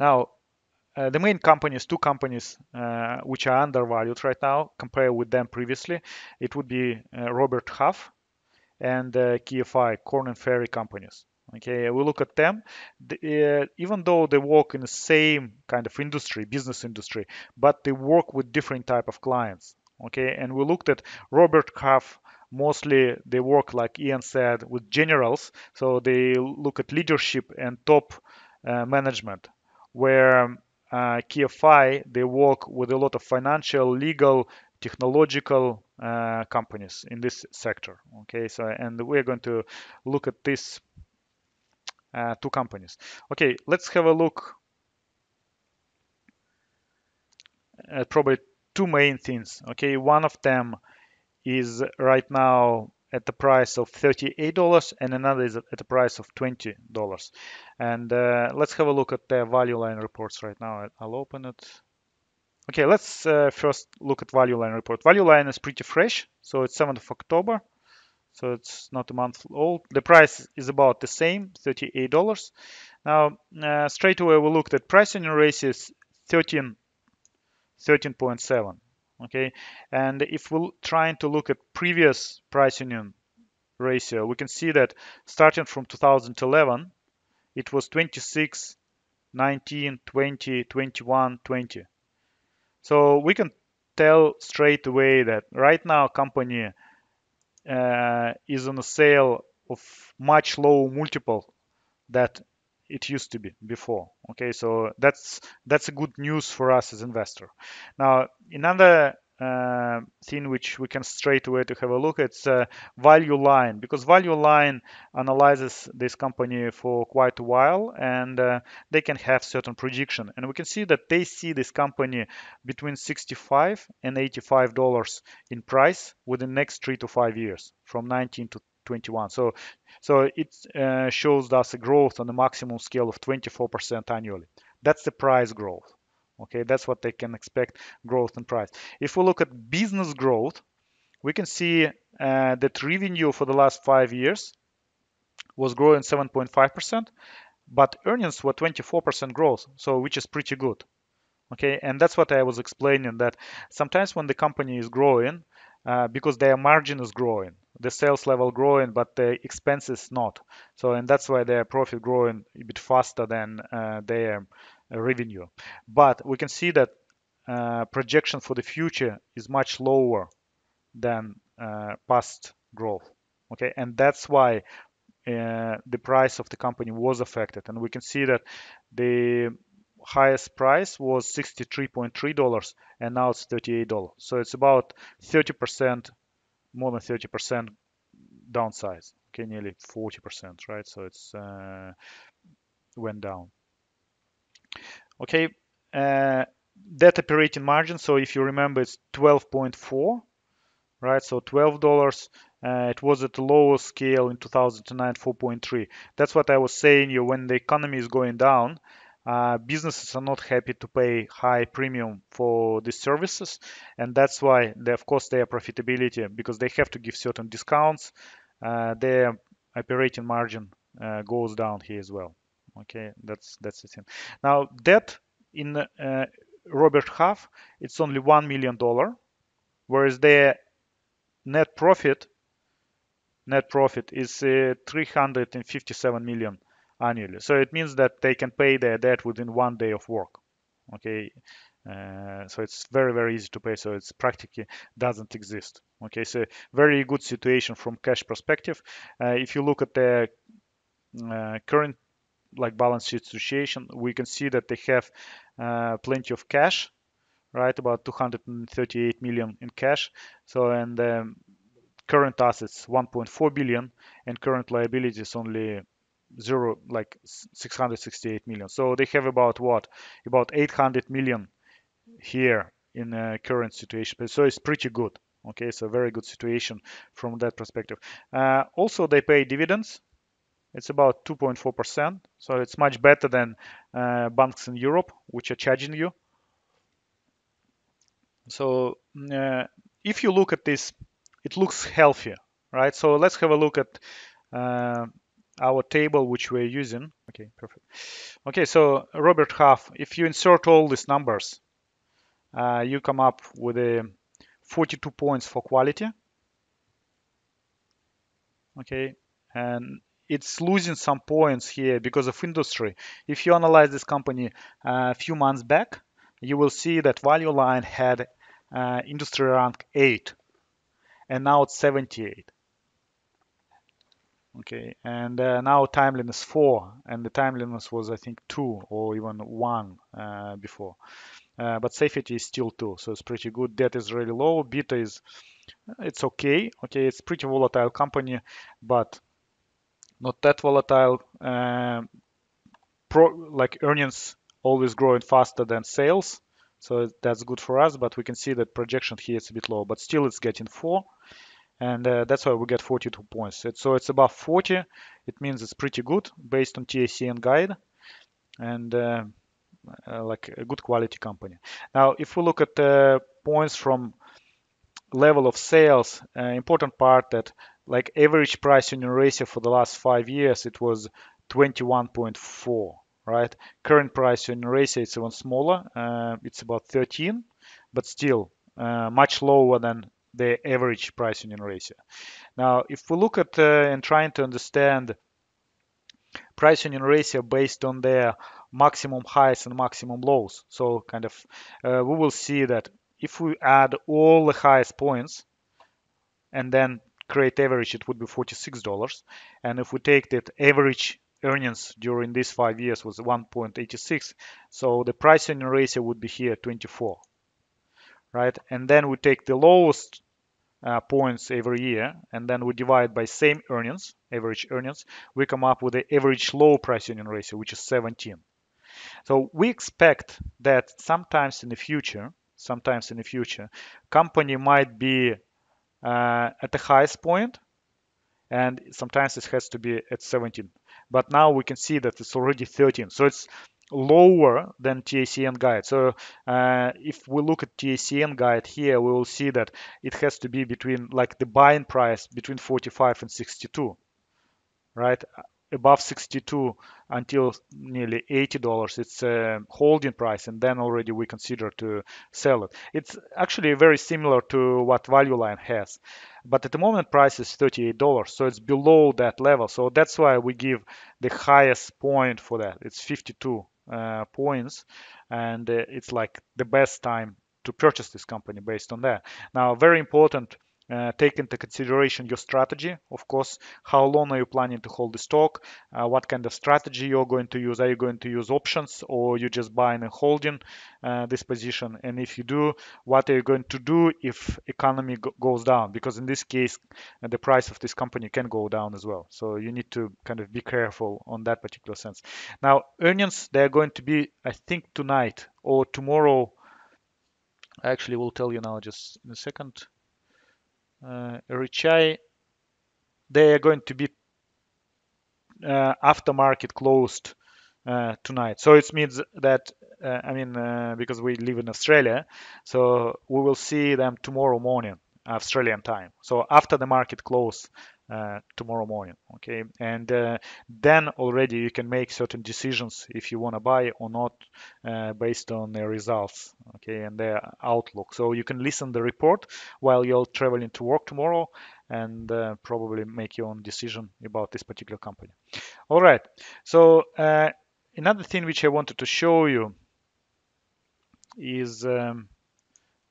Now, the main companies, two companies which are undervalued right now, compared with them previously, it would be Robert Half and KFI, Korn and Ferry companies. Okay, we look at them, even though they work in the same kind of industry, business industry, but they work with different type of clients. Okay, and we looked at Robert Half. Mostly they work, like Ian said, with generals. So they look at leadership and top management, where KFI, they work with a lot of financial, legal, technological companies in this sector. Okay, so and we're going to look at these two companies. Okay, let's have a look at probably two main things. Okay, one of them is right now at the price of $38 and another is at the price of $20. And let's have a look at the Value Line reports right now. I'll open it. Okay, let's first look at Value Line report. Value Line is pretty fresh, so it's 7th of October, so it's not a month old. The price is about the same, $38. Now, straight away we looked at price in ratio is 13.7. Okay, and if we're trying to look at previous price union ratio, we can see that starting from 2011, it was 26, 19, 20, 21, 20. So we can tell straight away that right now company is on a sale of much lower multiple that it used to be before. Okay, so that's a good news for us as investor. Now, another thing which we can straight away to have a look at Value Line, because Value Line analyzes this company for quite a while, and they can have certain prediction. And we can see that they see this company between $65 and $85 in price within the next 3 to 5 years, from 19 to 21. So it shows us a growth on the maximum scale of 24% annually. That's the price growth. Okay, that's what they can expect, growth and price. If we look at business growth, we can see that revenue for the last 5 years was growing 7.5%, but earnings were 24% growth, so which is pretty good. Okay, and that's what I was explaining, that sometimes when the company is growing, because their margin is growing, the sales level growing, but the expenses not. So, and that's why their profit growing a bit faster than their revenue. But we can see that projection for the future is much lower than past growth. Okay, and that's why the price of the company was affected. And we can see that the highest price was $63.3 and now it's $38. So it's about 30%, more than 30% downsize. Okay, nearly 40%, right? So it's went down. Okay, that operating margin, so if you remember, it's 12.4, right? So $12, it was at the lowest scale in 2009, 4.3. That's what I was saying you, when the economy is going down, businesses are not happy to pay high premium for these services, and that's why they, of course, their profitability, because they have to give certain discounts, their operating margin goes down here as well. Okay, that's the thing. Now, debt in Robert Half, it's only $1 million, whereas their net profit is 357 million annually. So it means that they can pay their debt within 1 day of work. Okay, so it's very easy to pay. So it's practically doesn't exist. Okay, so very good situation from cash perspective. If you look at the current balance sheet situation, we can see that they have plenty of cash, right? About 238 million in cash. So, and current assets 1.4 billion, and current liabilities only 668 million. So they have about what? About 800 million here in current situation. So it's pretty good. Okay, so very good situation from that perspective. Also, they pay dividends. It's about 2.4%, so it's much better than banks in Europe, which are charging you. So if you look at this, it looks healthy, right? So let's have a look at our table which we're using. Okay, perfect. Okay, so Robert Half, if you insert all these numbers, you come up with a 42 points for quality. Okay, and it's losing some points here because of industry. If you analyze this company a few months back, you will see that Value Line had industry rank 8, and now it's 78. Okay, and now timeliness 4, and the timeliness was, I think, 2 or even 1 before. But safety is still 2, so it's pretty good. Debt is really low. Beta is, it's okay. Okay, it's pretty volatile company, but not that volatile. Like earnings always growing faster than sales, so that's good for us. But we can see that projection here is a bit low, but still it's getting 4. And that's why we get 42 points. So it's above 40. It means it's pretty good based on TACN guide and like a good quality company. Now, if we look at points from level of sales, important part that like average price in Eurasia for the last 5 years, it was 21.4, right? Current price in Eurasia, it's even smaller. It's about 13, but still much lower than the average price in Eurasia. Now, if we look at and trying to understand price in Eurasia based on their maximum highs and maximum lows, so kind of we will see that if we add all the highest points and then create average, it would be $46. And if we take that average earnings during these 5 years was 1.86, so the price in Eurasia would be here 24. Right, and then we take the lowest points every year, and then we divide by same earnings, average earnings. We come up with the average low price earning ratio, which is 17. So we expect that sometimes in the future, company might be at the highest point, and sometimes it has to be at 17. But now we can see that it's already 13. So it's lower than TACN guide. So if we look at TACN guide here, we will see that it has to be between like the buying price between 45 and 62, right? Above 62 until nearly $80, it's a holding price, and then already we consider to sell it. It's actually very similar to what Value Line has, but at the moment price is $38, so it's below that level. So that's why we give the highest point for that. It's 52. Points, and it's like the best time to purchase this company based on that. Now, very important, take into consideration your strategy, of course. How long are you planning to hold the stock? What kind of strategy you're going to use? Are you going to use options, or you just buying and holding this position? And if you do, what are you going to do if economy goes down? Because in this case, the price of this company can go down as well. So you need to kind of be careful on that particular sense. Now, earnings, they're going to be, I think, tonight or tomorrow. I actually will tell you now, just in a second. RHI, they are going to be after market closed tonight. So it means that, because we live in Australia, so we will see them tomorrow morning, Australian time. So after the market close tomorrow morning, okay? And then already you can make certain decisions if you want to buy or not based on their results, okay, and their outlook. So you can listen the report while you're traveling to work tomorrow and probably make your own decision about this particular company. All right, so another thing which I wanted to show you is,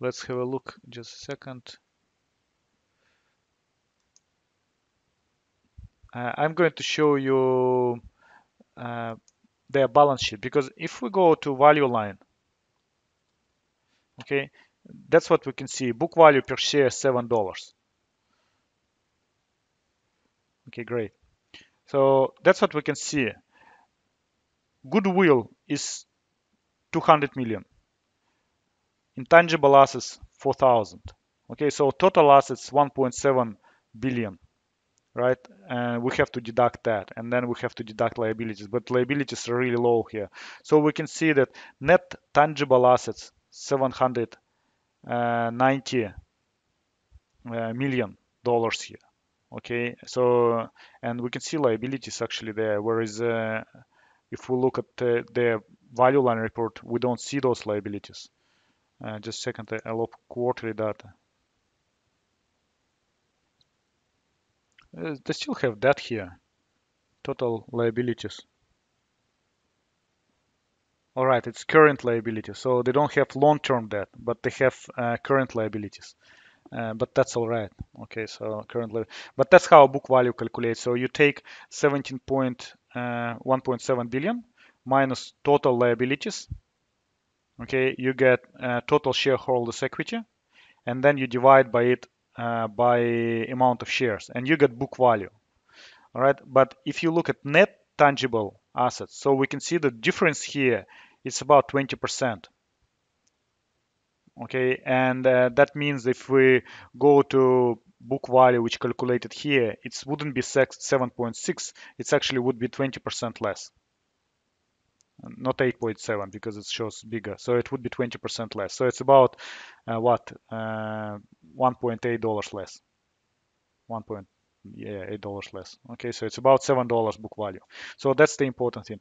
let's have a look, just a second. I'm going to show you their balance sheet, because if we go to Value Line, okay, that's what we can see. Book value per share $7. Okay, great. So that's what we can see. Goodwill is 200 million. Intangible assets 4,000. Okay, so total assets 1.7 billion. Right, and we have to deduct that, and then we have to deduct liabilities, but liabilities are really low here. So we can see that net tangible assets 790 million dollars here, Okay, so, and we can see liabilities actually there, whereas if we look at the value line report, we don't see those liabilities. Just a second, I'll open quarterly data. They still have that here, total liabilities. All right, it's current liability, so they don't have long-term debt, but they have current liabilities. But that's all right. Okay, so current liability. But that's how book value calculates. So you take 1.7 billion minus total liabilities. Okay, you get total shareholders' equity, and then you divide by it by amount of shares, and you get book value. All right, but if you look at net tangible assets, so we can see the difference here. It's about 20%. Okay, and that means if we go to book value, which calculated here, it wouldn't be 7.6. It actually would be 20% less, not 8.7 because it shows bigger. So it would be 20% less. So it's about $1.8 less. $1.8 less. Okay, so it's about $7 book value. So that's the important thing.